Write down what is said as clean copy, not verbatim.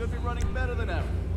should be running better than ever.